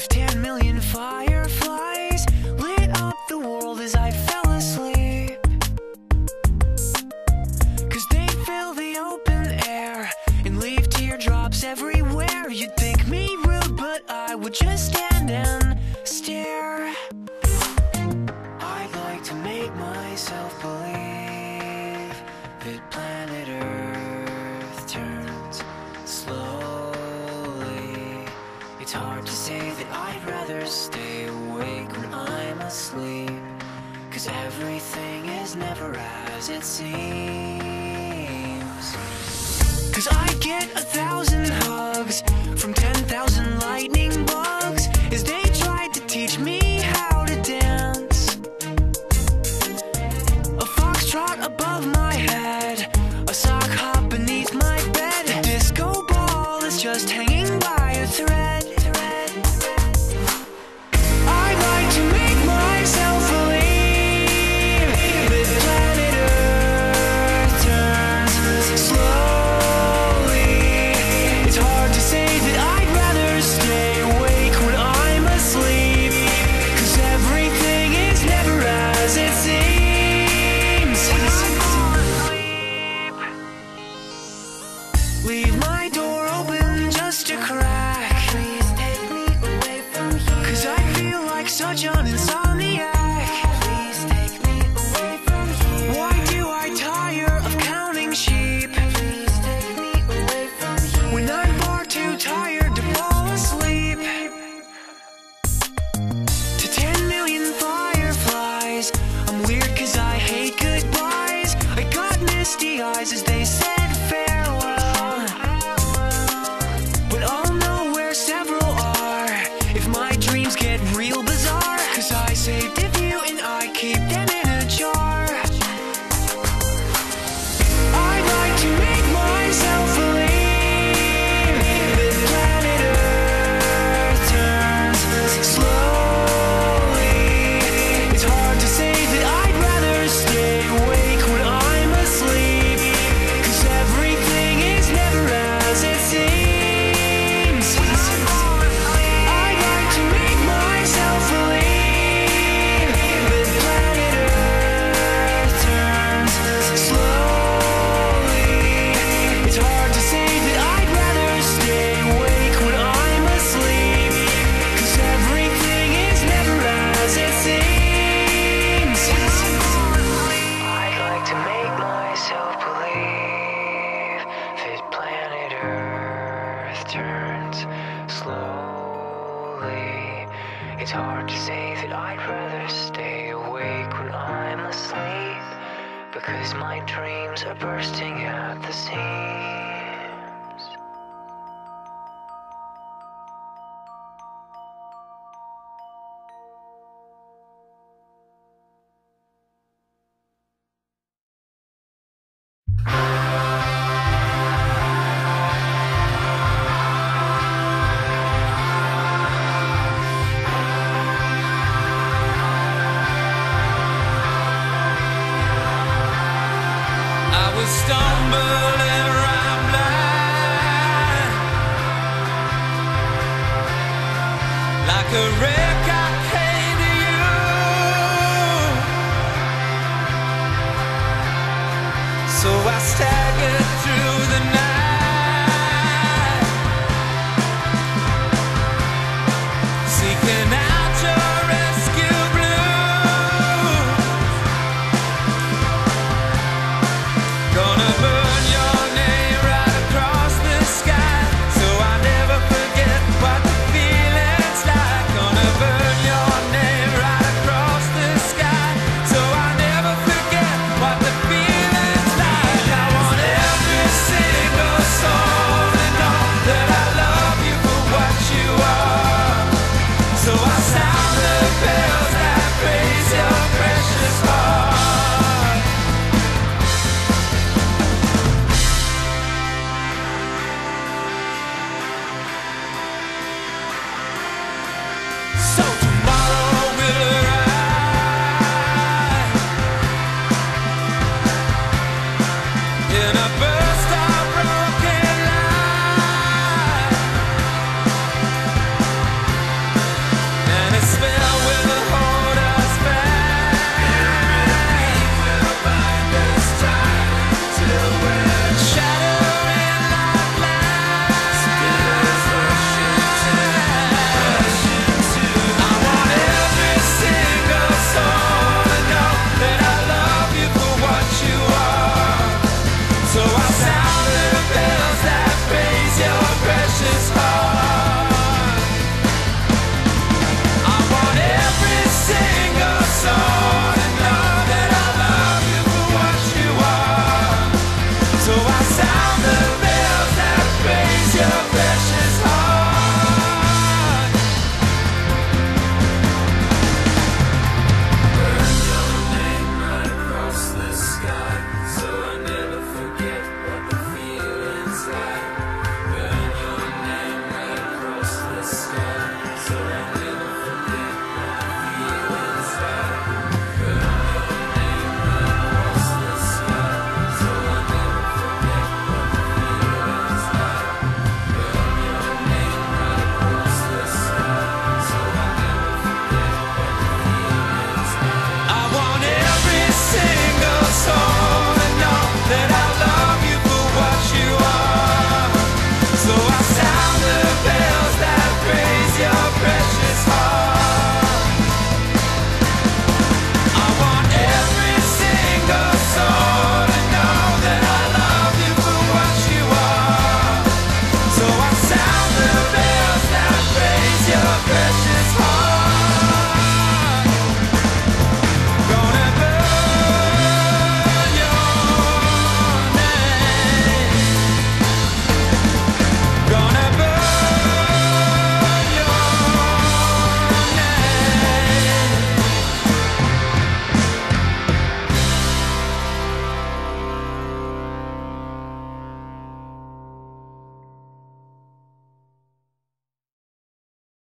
If 10 million fireflies lit up the world as I fell asleep, 'cause they fill the open air and leave teardrops everywhere. You'd think me rude, but I would just stand and stare. I'd like to make myself believe that planet Earth turns slowly. It's hard to say that I'd rather stay awake when I'm asleep, 'cause everything is never as it seems. 'Cause I get 1,000 hugs from 10,000 lightning bugs as they tried to teach me how to dance. A foxtrot above my head, a sock hop beneath my bed, a disco ball is just hanging by a thread. Leave my door open just a crack. Please take me away from here, 'cause I feel like such an insomniac. Please take me away from here. Why do I tire of counting sheep? Please take me away from here. When I'm far too tired to fall asleep. To 10 million fireflies, I'm weird 'cause I hate goodbyes. I got misty eyes as they said farewell, but I'll know where several are if my dreams get real bizarre, 'cause I saved a few and I keep them in a jar. I'd like to make myself believe that planet Earth turns slowly. It's hard to say that I'd rather stay awake when I'm asleep, 'cause everything is never as it seems. Slowly, it's hard to say that I'd rather stay awake when I'm asleep, because my dreams are bursting at the seams. Stumbling around blind, like a wreck I came to you, so I staggered through the night.